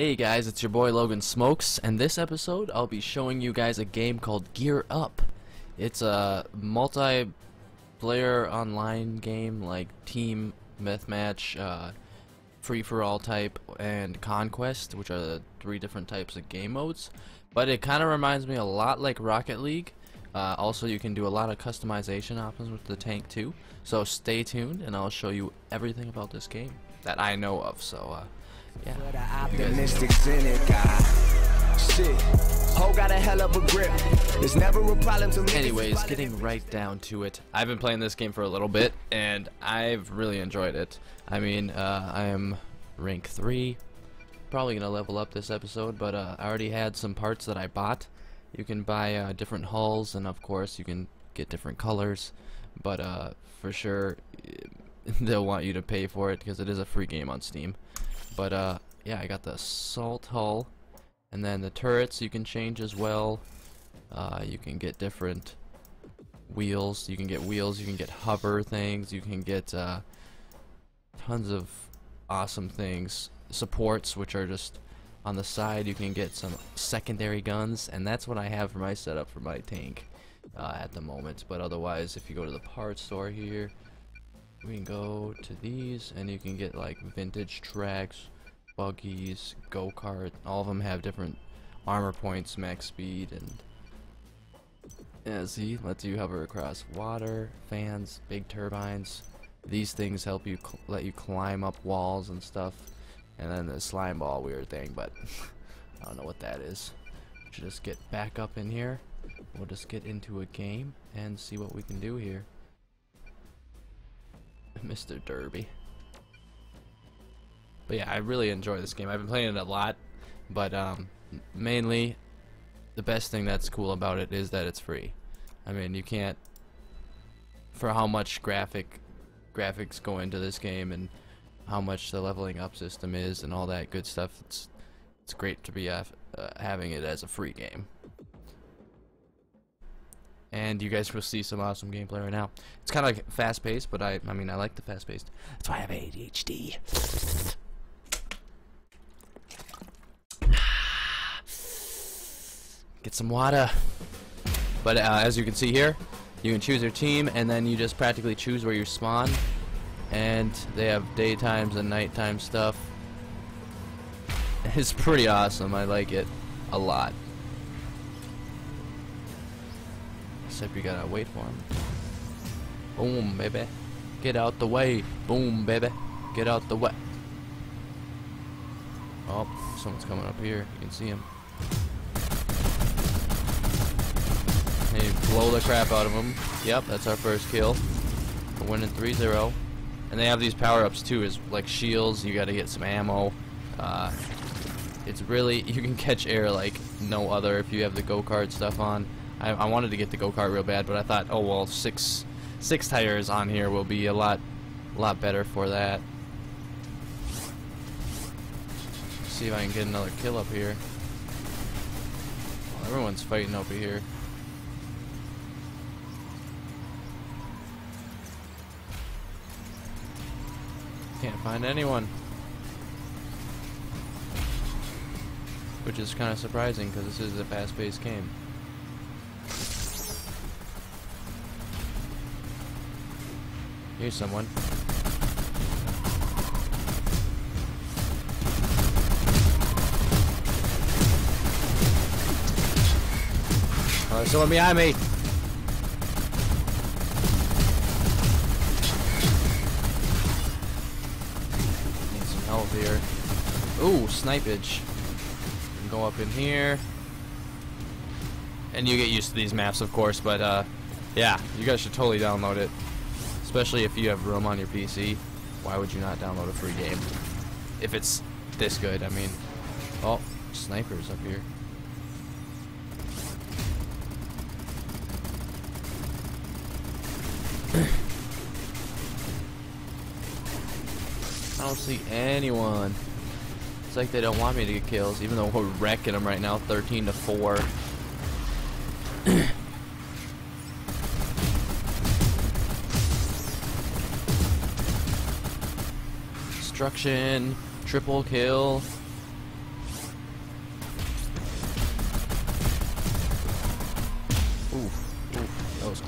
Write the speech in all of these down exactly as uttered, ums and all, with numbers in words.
Hey guys, it's your boy Logan Smokes, and this episode I'll be showing you guys a game called Gear Up. It's a multiplayer online game like team deathmatch, uh, free-for-all type, and conquest, which are the three different types of game modes. But it kind of reminds me a lot like Rocket League. Uh, also, you can do a lot of customization options with the tank too. So stay tuned, and I'll show you everything about this game that I know of. So. Uh, Yeah. For the optimistic cynic guy. Shit. Ho got a hell of a grip. It's never a problem to me. Anyways, getting right down to it. I've been playing this game for a little bit and I've really enjoyed it. I mean, uh I am rank three. Probably gonna level up this episode, but uh I already had some parts that I bought. You can buy uh different hulls, and of course you can get different colors, but uh for sure they'll want you to pay for it because it is a free game on Steam. But uh, yeah, I got the assault hull, and then the turrets you can change as well. Uh, you can get different wheels. You can get wheels. You can get hover things. You can get uh, tons of awesome things. Supports, which are just on the side. You can get some secondary guns, and that's what I have for my setup for my tank uh, at the moment. But otherwise, if you go to the parts store here, we can go to these, and you can get like vintage tracks, buggies, go-kart. All of them have different armor points, max speed, and yeah, see, lets you hover across water, fans, big turbines. These things help you cl let you climb up walls and stuff. And then the slime ball weird thing, but I don't know what that is. We should just get back up in here. We'll just get into a game and see what we can do here. Mister Derby. But yeah, I really enjoy this game. I've been playing it a lot, but um, mainly the best thing that's cool about it is that it's free. I mean, you can't, for how much graphic graphics go into this game and how much the leveling up system is and all that good stuff, it's it's great to be uh, having it as a free game. And you guys will see some awesome gameplay right now. It's kind of like fast-paced, but I—I I mean, I like the fast-paced. That's why I have A D H D. Get some water. But uh, as you can see here, you can choose your team, and then you just practically choose where you spawn. And they have daytimes and nighttime stuff. It's pretty awesome. I like it a lot. Except you gotta wait for him. Boom, baby. Get out the way. Boom, baby. Get out the way. Oh, someone's coming up here. You can see him. And you blow the crap out of him. Yep, that's our first kill. We're winning three zero. And they have these power-ups too, is like shields. You gotta get some ammo. Uh, it's really, you can catch air like no other if you have the go-kart stuff on. I, I wanted to get the go-kart real bad, but I thought, oh well, six six tires on here will be a lot lot better for that. Let's see if I can get another kill up here. Well, everyone's fighting over here. Can't find anyone, which is kind of surprising because this is a fast-paced game. Here's someone. Oh, there's someone behind me. Need some help here. Ooh, snipage. Go up in here. And you get used to these maps, of course, but uh, yeah, you guys should totally download it. Especially if you have room on your P C, why would you not download a free game? If it's this good, I mean. Oh, snipers up here. I don't see anyone. It's like they don't want me to get kills, even though we're wrecking them right now, thirteen to four. Destruction, triple kill.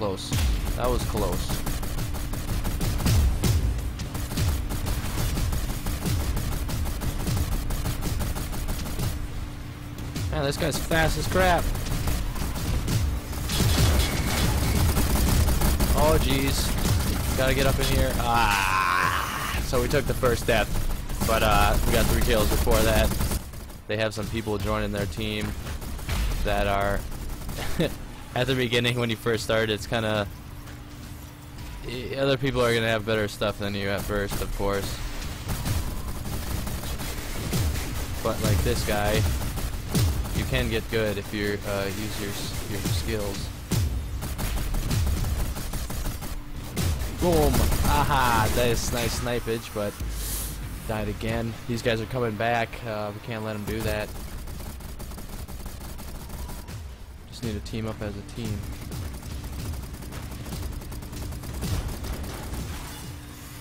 close. That was close. Man, this guy's fast as crap. Oh, jeez. Gotta get up in here. Ah! So we took the first death, but uh, we got three kills before that. They have some people joining their team that are at the beginning when you first start. It's kind of other people are gonna have better stuff than you at first, of course. But like this guy, you can get good if you uh, use your your skills. Boom! Aha! That is nice snipage, but. Died again. These guys are coming back. Uh, we can't let them do that. Just need to team up as a team.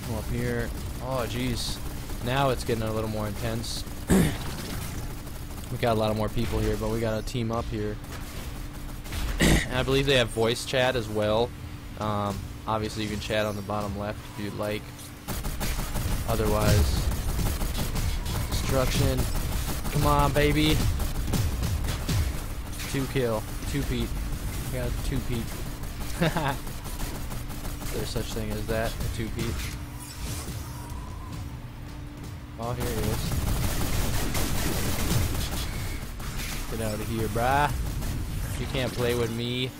Come up here. Oh, jeez. Now it's getting a little more intense. We got a lot of more people here, but we got to team up here. And I believe they have voice chat as well. Um, obviously, you can chat on the bottom left if you'd like. Otherwise. Destruction. Come on, baby. Two kill. Two peat. I got a two peat. There's such thing as that. A two peat. Oh, here he is. Get out of here, brah. You can't play with me.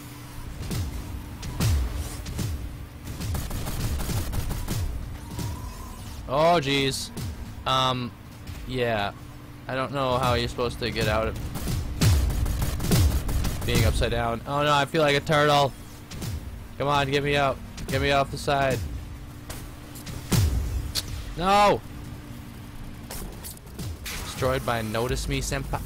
Oh, jeez. Um. Yeah, I don't know how you're supposed to get out of being upside down. Oh no, I feel like a turtle. Come on, get me out. Get me off the side. No! Destroyed by Notice Me Senpai.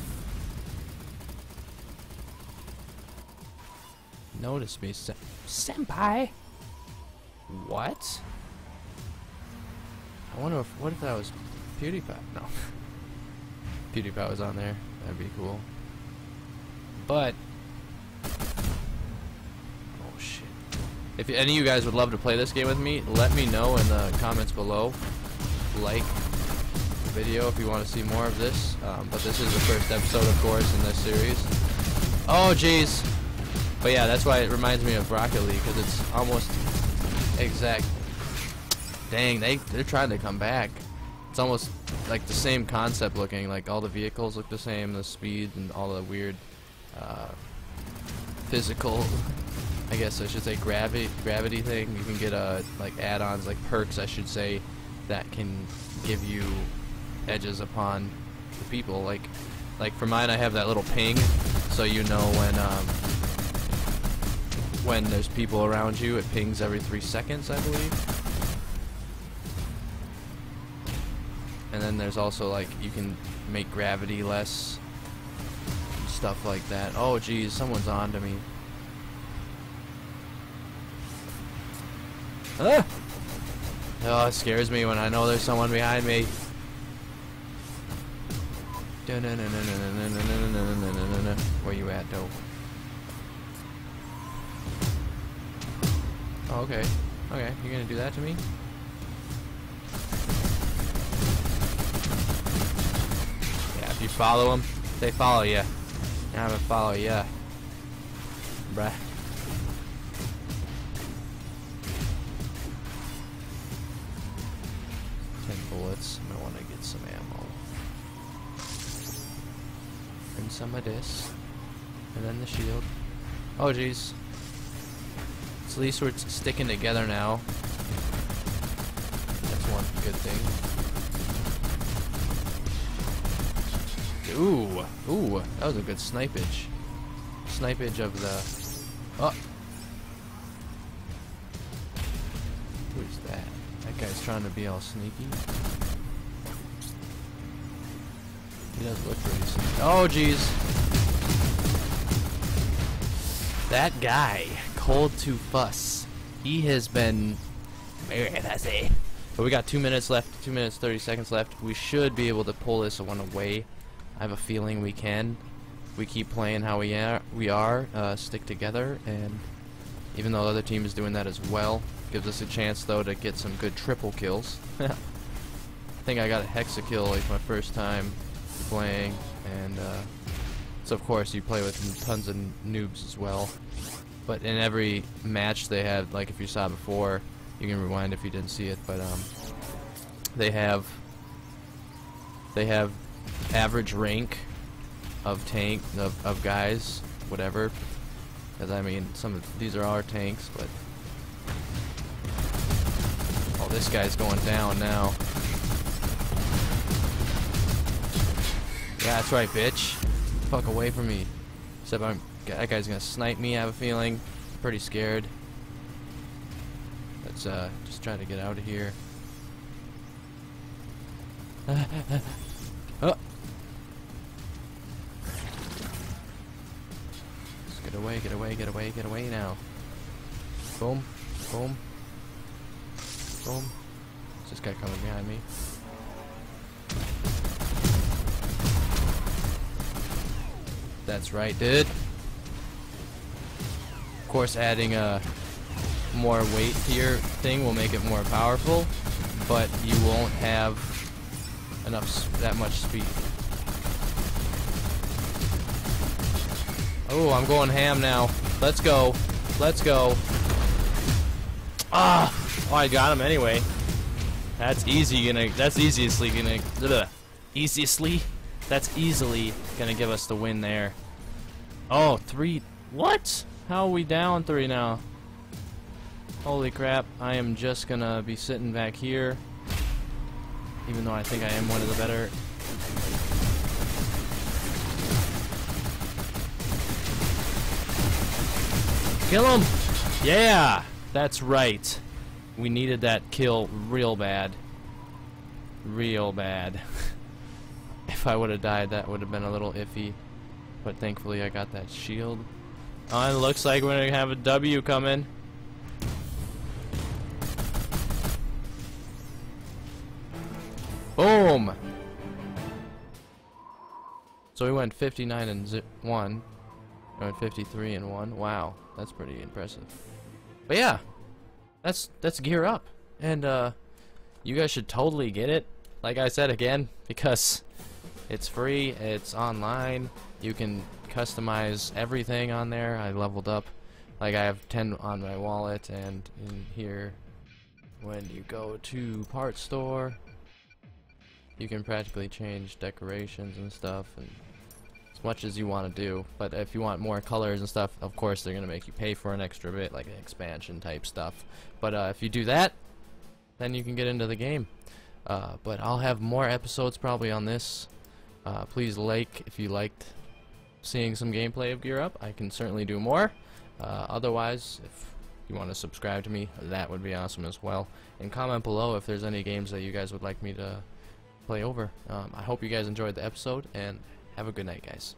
Notice Me Sen Senpai? What? I wonder if, what if that was PewDiePie? No. PewDiePie was on there. That'd be cool. But oh shit! If any of you guys would love to play this game with me, let me know in the comments below. Like the video if you want to see more of this. Um, but this is the first episode, of course, in this series. Oh jeez! But yeah, that's why it reminds me of Rocket League because it's almost exact. Dang, they they're trying to come back. It's almost like the same concept looking, like all the vehicles look the same, the speed and all the weird uh, physical, I guess I should say gravity gravity thing. You can get uh, like add-ons, like perks I should say, that can give you edges upon the people. Like like for mine I have that little ping, so you know when um, when there's people around you. It pings every three seconds I believe. And then there's also like you can make gravity less, stuff like that. Oh geez, someone's on to me. Ah! Oh, it scares me when I know there's someone behind me. Where you at, though? Oh, okay. Okay, you're gonna do that to me? You follow them, they follow you. I'm gonna follow ya, bruh. Ten bullets. I want to get some ammo and some of this, and then the shield. Oh jeez. At least we're sticking together now. That's one good thing. Ooh, ooh, that was a good snipage. Snipage of the. Oh! Who's that? That guy's trying to be all sneaky. He does look pretty sneaky. Oh, jeez! That guy, cold to fuss. He has been very fussy. But we got two minutes left, two minutes, thirty seconds left. We should be able to pull this one away. I have a feeling we can. We keep playing how we are. We are uh, stick together, and even though the other team is doing that as well. Gives us a chance, though, to get some good triple kills. I think I got a hexa kill like my first time playing, and uh, so of course you play with tons of noobs as well. But in every match they have, like if you saw before, you can rewind if you didn't see it, but um, they have they have average rank of tank of, of guys, whatever. Because I mean, some of these are our tanks, but oh, this guy's going down now. Yeah, that's right, bitch. Fuck away from me. Except I'm, that guy's gonna snipe me, I have a feeling. I'm pretty scared. Let's uh, just try to get out of here. Oh! Let's get away, get away, get away, get away now. Boom, boom, boom. Is this guy coming behind me? That's right, dude. Of course, adding a more weight to your thing will make it more powerful, but you won't have enough sp that much speed. Oh, I'm going ham now. Let's go. Let's go. Ah! Oh, I got him anyway. That's easy. Gonna. That's easiestly gonna. Bleh, easiestly. That's easily gonna give us the win there. Oh, three. What? How are we down three now? Holy crap. I am just gonna be sitting back here. Even though I think I am one of the better. Kill him! Yeah! That's right. We needed that kill real bad. Real bad. If I would have died, that would have been a little iffy, but thankfully I got that shield. Oh, it looks like we're gonna have a W coming. Boom! So we went fifty-nine and one. We went fifty-three and one. Wow, that's pretty impressive. But yeah, that's that's Gear Up, and uh, you guys should totally get it. Like I said again, because it's free, it's online, you can customize everything on there. I leveled up, like I have ten on my wallet, and in here, when you go to part store, you can practically change decorations and stuff, and as much as you want to do. But if you want more colors and stuff, of course they're going to make you pay for an extra bit, like an expansion type stuff. But uh, if you do that, then you can get into the game. Uh, but I'll have more episodes probably on this. Uh, please like if you liked seeing some gameplay of Gear Up. I can certainly do more. Uh, otherwise, if you want to subscribe to me, that would be awesome as well. And comment below if there's any games that you guys would like me to play over. Um, I hope you guys enjoyed the episode, and have a good night, guys.